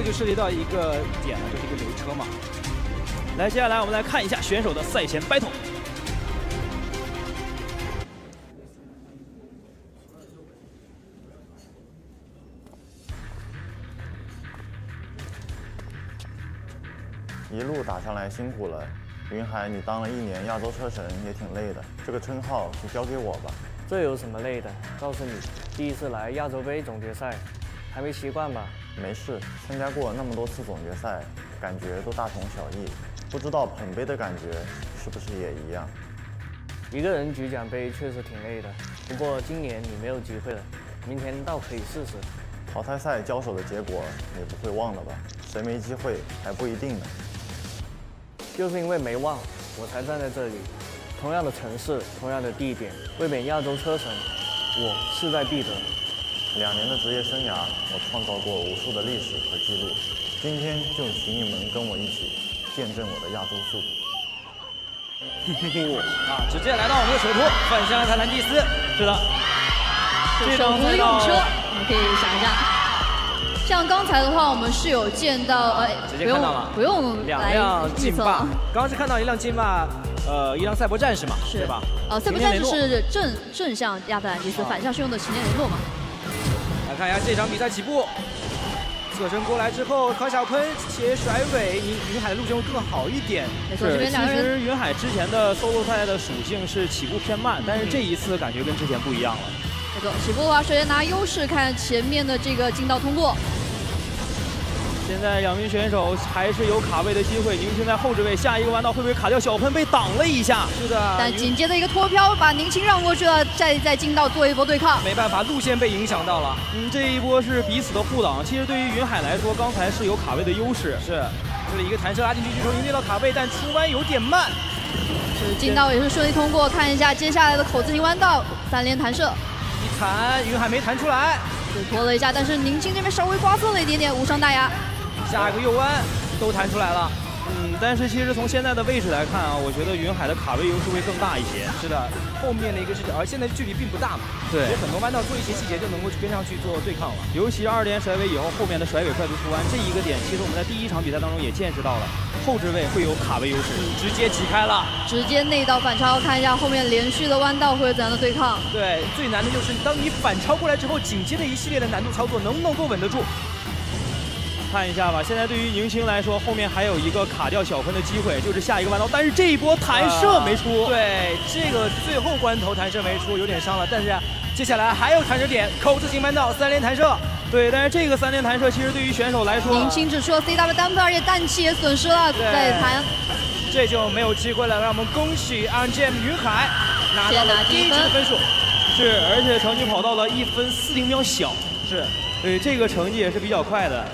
个就涉及到一个点了，就是一个留车嘛。来，接下来我们来看一下选手的赛前 battle。 一路打上来辛苦了，云海，你当了1年亚洲车神也挺累的，这个称号就交给我吧。这有什么累的？告诉你，第一次来亚洲杯总决赛，还没习惯吧？没事，参加过那么多次总决赛，感觉都大同小异。不知道捧杯的感觉是不是也一样？一个人举奖杯确实挺累的，不过今年你没有机会了，明天倒可以试试。淘汰赛交手的结果你不会忘了吧？谁没机会还不一定呢。 就是因为没忘，我才站在这里。同样的城市，同样的地点，卫冕亚洲车神，我势在必得。2年的职业生涯，我创造过无数的历史和记录。今天就请你们跟我一起见证我的亚洲速度。啊，直接来到我们的首都饭香泰兰蒂斯。是的，手扶用车，你可以想一下。 像刚才的话，我们是有见到，直接看到了，不用两辆劲霸，刚刚是看到一辆劲霸，一辆赛博战士嘛，是吧？赛博战士是正向亚特兰蒂斯，反向是用的擎天雷诺嘛。来看一下这场比赛起步，侧身过来之后，康小坤斜甩尾，云海的路线会更好一点。没错，这边两个人。其实云海之前的 solo 赛的属性是起步偏慢，但是这一次感觉跟之前不一样了。没错，起步的话，首先拿优势，看前面的这个进道通过。 现在两名选手还是有卡位的机会，宁青在后置位，下一个弯道会不会卡掉？小喷被挡了一下，是的。但紧接着一个脱飘，把宁青让过去了，再在进道做一波对抗。没办法，路线被影响到了。这一波是彼此的互挡。其实对于云海来说，刚才是有卡位的优势。是，这里一个弹射拉进去，据说赢到卡位，但出弯有点慢。是进道也是顺利通过，看一下接下来的口字形弯道，3连弹射。一弹，云海没弹出来，只拖了一下，但是宁青这边稍微刮蹭了一点点，无伤大雅。 下一个右弯都弹出来了，但是其实从现在的位置来看啊，我觉得云海的卡位优势会更大一些。是的，后面的一个视角，而现在距离并不大嘛，对，有很多弯道做一些细节就能够跟上去做对抗了。尤其2连甩尾以后，后面的甩尾快速出弯这一个点，其实我们在第一场比赛当中也见识到了，后置位会有卡位优势，直接挤开了，直接内道反超，看一下后面连续的弯道会有怎样的对抗。对，最难的就是当你反超过来之后，紧接着一系列的难度操作能不能够稳得住。 看一下吧，现在对于宁青来说，后面还有一个卡掉小分的机会，就是下一个弯道。但是这一波弹射没出，对，这个最后关头弹射没出，有点伤了。但是接下来还有弹射点，口字形弯道3连弹射，对。但是这个3连弹射其实对于选手来说，宁青只出了 CW 单分，而且氮气也损失了，再弹，这就没有机会了。让我们恭喜 RNGM 云海拿到了第一级的分数，是，而且成绩跑到了1分40秒小，是，对，这个成绩也是比较快的。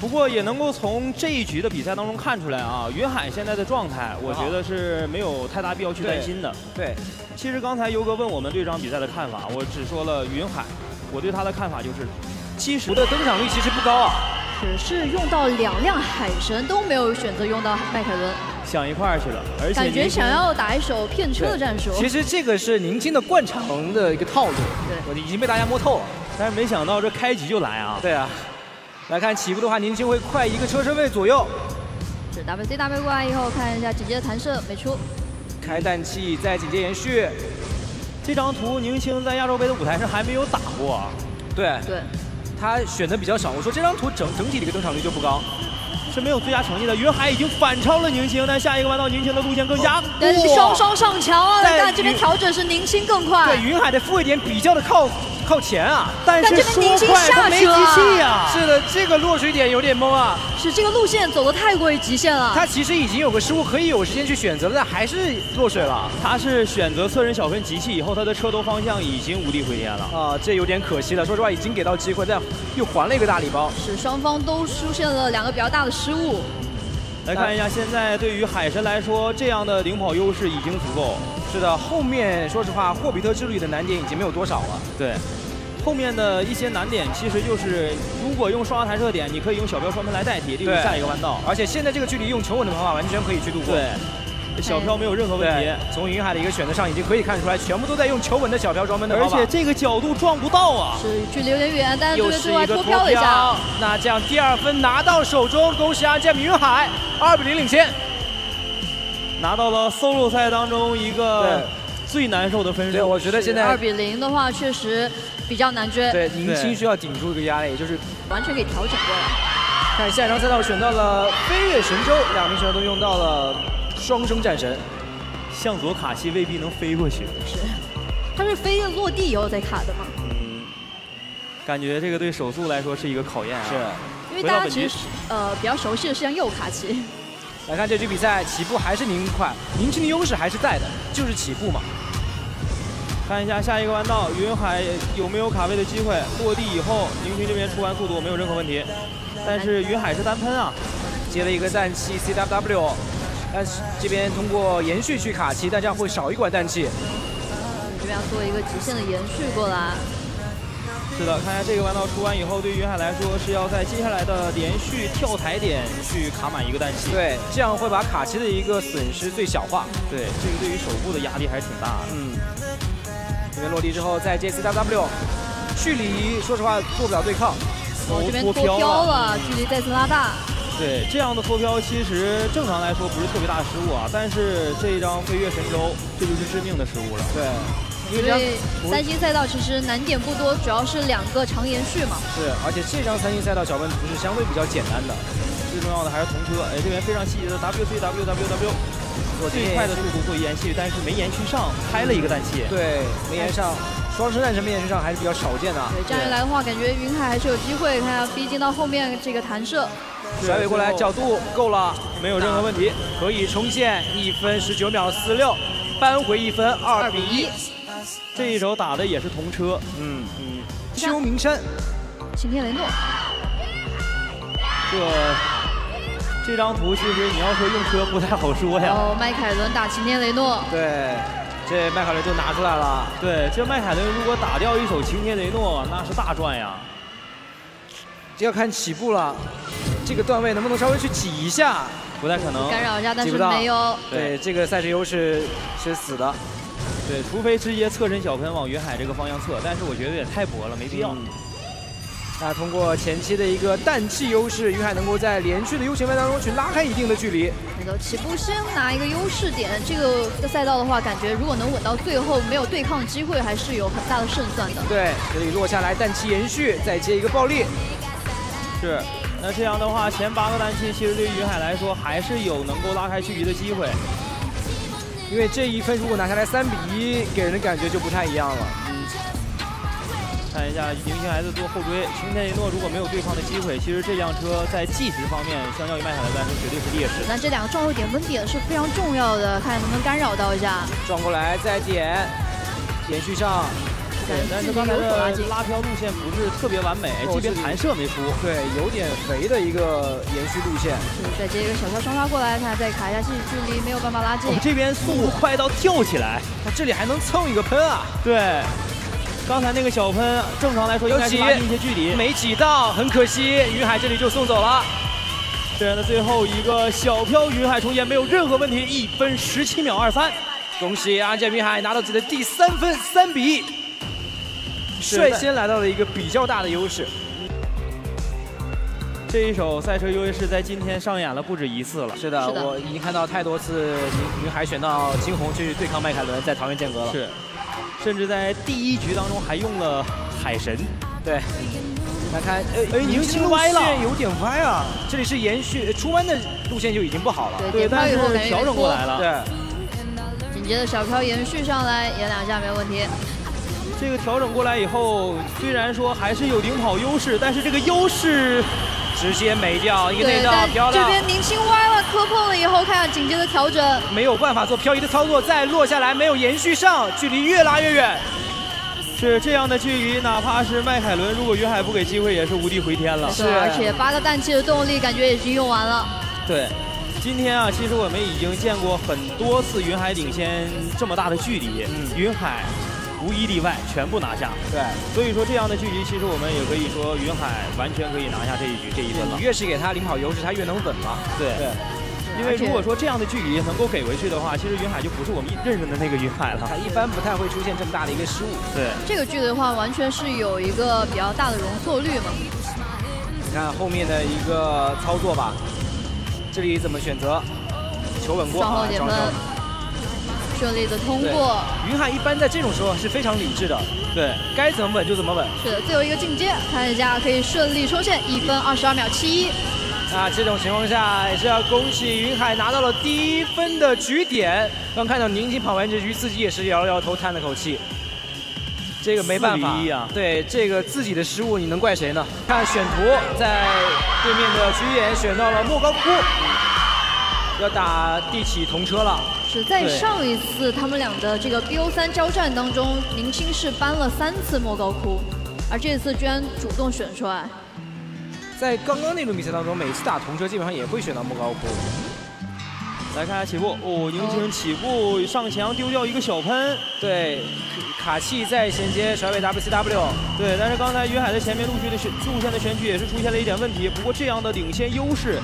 不过也能够从这一局的比赛当中看出来啊，云海现在的状态，我觉得是没有太大必要去担心的。对，其实刚才尤哥问我们对这场比赛的看法，我只说了云海，我对他的看法就是，70的登场率其实不高啊。只是用到2辆海神都没有选择用到迈凯伦，想一块儿去了，而且感觉想要打一手骗车的战术。其实这个是宁青的惯常的一个套路，对，已经被大家摸透了。但是没想到这开局就来啊。对啊。 来看起步的话，宁青会快一个车身位左右。是 WCW 过来以后，看一下紧接着弹射没出，开氮气再紧接延续。这张图宁青在亚洲杯的舞台上还没有打过啊。对对，他选的比较少。我说这张图整体的一个登场率就不高，是没有最佳成绩的。云海已经反超了宁青，但下一个弯道宁青的路线更加，但是双上墙啊！但这边调整是宁青更快。对，云海的复位点比较的靠前啊，但是说快他没机器啊。是的，这个落水点有点懵啊。是这个路线走得太过于极限了。他其实已经有个失误，可以有时间去选择了，但还是落水了。他是选择侧身小分集气以后，他的车头方向已经无力回天了啊，这有点可惜了。说实话，已经给到机会，但又还了一个大礼包。是双方都出现了2个比较大的失误。来看一下，现在对于海神来说，这样的领跑优势已经足够。是的，后面说实话，霍比特之旅的难点已经没有多少了。对。 后面的一些难点其实就是，如果用双弹射点，你可以用小标双喷来代替，例如下一个弯道。而且现在这个距离用求稳的方法完全可以去度过。对，小飘没有任何问题。从云海的一个选择上已经可以看出来，全部都在用求稳的小飘装闷的方法，而且这个角度撞不到啊，是距离有点远，但又是一个脱飘了一下。那这样第二分拿到手中，恭喜安建云海2-0领先，拿到了 solo 赛当中一个最难受的分数。对，我觉得现在2-0的话确实比较难追。对，宁青需要顶住这个压力，也就是完全给调整过来。 看下一场赛道选到了飞跃神州，两名选手都用到了双生战神，向佐卡西未必能飞过去。是，他是飞落地以后再卡的吗？嗯，感觉这个对手速来说是一个考验啊。是，因为大家其实比较熟悉的是像右卡西。来看这局比赛，起步还是宁快，宁青的优势还是在的，就是起步嘛。看一下下一个弯道，云海有没有卡位的机会？落地以后，宁青这边出弯速度没有任何问题。 但是云海是单喷啊，接了一个氮气 CWW， 但是这边通过延续去卡其，但这样会少一管氮气。这边要做一个极限的延续过来。是的，看一下这个弯道出完以后，对于云海来说是要在接下来的连续跳台点去卡满一个氮气。对，这样会把卡其的一个损失最小化。对，这个对于手部的压力还是挺大的。嗯。这边落地之后再接 CWW， 距离说实话做不了对抗。 哦，这边脱飘了，距离再次拉大。对，这样的脱飘其实正常来说不是特别大的失误啊，但是这一张飞跃神州，这就是致命的失误了。对，因为3星赛道其实难点不多，主要是2个长延续嘛。是，而且这张3星赛道小问题是相对比较简单的，最重要的还是同车。哎，这边非常细节的 WCWWW， 最快的速度做延续，但是没延续上，开了一个氮气。对，没延上。 双生战神面身上还是比较少见的。对，这样一来的话，感觉云海还是有机会。看下逼近到后面这个弹射，甩尾过来，角度够了，没有任何问题，可以冲线1分19秒46，扳回1分2比1。这一手打的也是同车，秋名山，晴天雷诺。这张图其实你要说用车不太好说呀。哦，迈凯伦打晴天雷诺。对。 这迈凯伦就拿出来了。对，这迈凯伦如果打掉一手晴天雷诺，那是大赚呀。这要看起步了，这个段位能不能稍微去挤一下？不太可能。干扰一下，但是没有。对，这个赛事优势是死的。对，除非直接侧身小喷往云海这个方向侧，但是我觉得也太薄了，没必要。那通过前期的一个氮气优势，云海能够在连续的 U 型弯当中去拉开一定的距离。 起步先拿一个优势点，这个赛道的话，感觉如果能稳到最后，没有对抗机会，还是有很大的胜算的。对，这里落下来，氮气延续，再接一个暴力。是，那这样的话，前8个氮气其实对于云海来说，还是有能够拉开距离的机会。因为这一分如果拿下来3比1，给人的感觉就不太一样了。看一下宁青还在做后追，晴天雷诺如果没有对抗的机会，其实这辆车在计时方面，相较于迈凯伦来说绝对是劣势。那这2个撞后点分点是非常重要的，看能不能干扰到一下。撞过来再点，延续上。对，但是刚才的拉飘路线不是特别完美，这边弹射没出。对，有点肥的一个延续路线。再接一个小飘双杀过来，看再卡一下，距离没有办法拉近。这边速度快到跳起来，他这里还能蹭一个喷啊！对。 刚才那个小喷，正常来说应该是拉近一些距离，没挤到，很可惜，云海这里就送走了。这样的最后一个小飘，云海重演没有任何问题，1分17秒23，恭喜安建云海拿到自己的第3分，3比1，率先来到了一个比较大的优势。这一手赛车优势在今天上演了不止一次了。是的，我已经看到太多次云海选到金红去对抗迈凯伦，在桃园间隔了。是。 甚至在第1局当中还用了海神，对，来看，宁青歪了，有点歪啊，这里是延续出弯的路线就已经不好了，对，但是调整过来了，对，紧接着小飘延续上来，演2下没问题。这个调整过来以后，虽然说还是有领跑优势，但是这个优势直接没掉，一个内道漂亮。这边宁青歪了，磕碰了以后，看下紧接着调整，没有办法做漂移的操作，再落下来没有延续上，距离越拉越远。是这样的距离，哪怕是迈凯伦，如果云海不给机会，也是无敌回天了。是，而且8个氮气的动力感觉已经用完了。对，今天啊，其实我们已经见过很多次云海领先这么大的距离，云海。 无一例外，全部拿下。对，所以说这样的距离，其实我们也可以说，云海完全可以拿下这一局这一分了。你越是给他领跑优势，他越能稳嘛。对。因为如果说这样的距离能够给回去的话，其实云海就不是我们认识的那个云海了。他一般不太会出现这么大的一个失误。对，这个距离的话，完全是有一个比较大的容错率嘛。你看后面的一个操作吧，这里怎么选择？求稳过，双后减分，顺利的通过。云海一般在这种时候是非常理智的，对，该怎么稳就怎么稳。是的，最后一个进阶，看一下可以顺利冲线1分22秒71。 那这种情况下，也是要恭喜云海拿到了第一分的局点。刚看到宁静跑完这局，自己也是摇了摇头，叹了口气。这个没办法，对这个自己的失误，你能怪谁呢？看选图，在对面的局点选到了莫高窟，要打地起同车了。是在上一次他们俩的这个 BO3 交战当中，宁青是搬了3次莫高窟，而这次居然主动选出来。 在刚刚那轮比赛当中，每次打同车基本上也会选到莫高窟。来看下起步，哦，宁青起步上墙丢掉一个小喷，对，卡气再衔接甩尾 WCW， 对。但是刚才云海在前面路线的选取也是出现了一点问题，不过这样的领先优势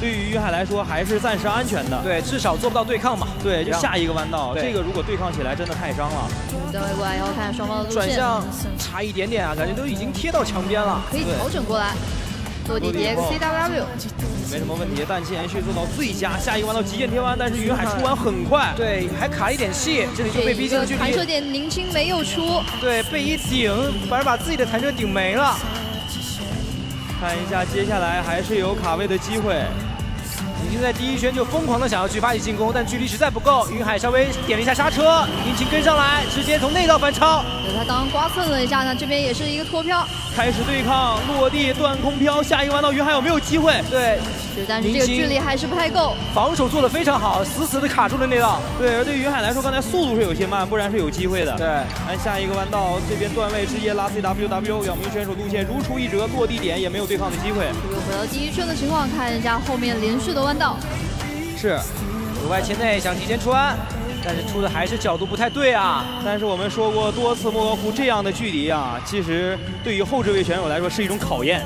对于云海来说还是暂时安全的，对，至少做不到对抗嘛，对，就下一个弯道，这个如果对抗起来真的太伤了。等会过来以后看双方的路线，转向差一点点啊，感觉都已经贴到墙边了，可以调整过来。 坐地 DXCW 没什么问题，但气延续做到最佳，下一个弯到极限贴弯，但是云海出弯很快，对，还卡一点气，这里就被逼近了距离。弹射点宁青没有出，对，被一顶，反而把自己的弹射顶没了。看一下接下来还是有卡位的机会，宁青在第一圈就疯狂的想要去发起进攻，但距离实在不够，云海稍微点了一下刹车，宁青跟上来，直接从内道反超。对，他刚刚刮蹭了一下呢，这边也是一个脱漂。 开始对抗，落地断空飘，下一个弯道云海有没有机会？对，是，但是这个距离还是不太够。防守做得非常好，死死的卡住了内道。对，而对于云海来说，刚才速度是有些慢，不然是有机会的。对，来下一个弯道，这边段位直接拉 CWW， 两名选手路线如出一辙，落地点也没有对抗的机会。如果回到第一圈的情况，看一下后面连续的弯道。是，由外切内想提前出弯。 但是出的还是角度不太对啊！但是我们说过多次，莫高窟这样的距离啊，其实对于后置位选手来说是一种考验。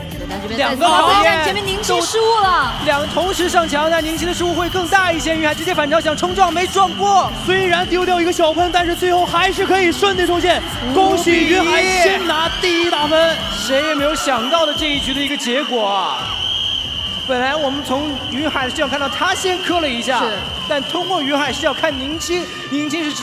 两个考验，前面宁青失误了，两个同时上墙，但宁青的失误会更大一些。云海直接反超，想冲撞没撞过，虽然丢掉一个小喷，但是最后还是可以顺利冲线。恭喜云海先拿第一大分，谁也没有想到的这一局的一个结果啊！ 本来我们从云海是要看到他先磕了一下，但通过云海是要看宁青，宁青是。